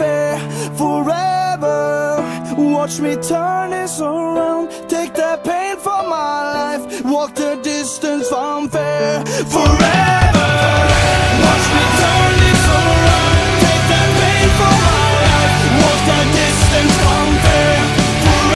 unfair forever. Watch me turn this around, take that pain from my life, walk the distance from fair forever.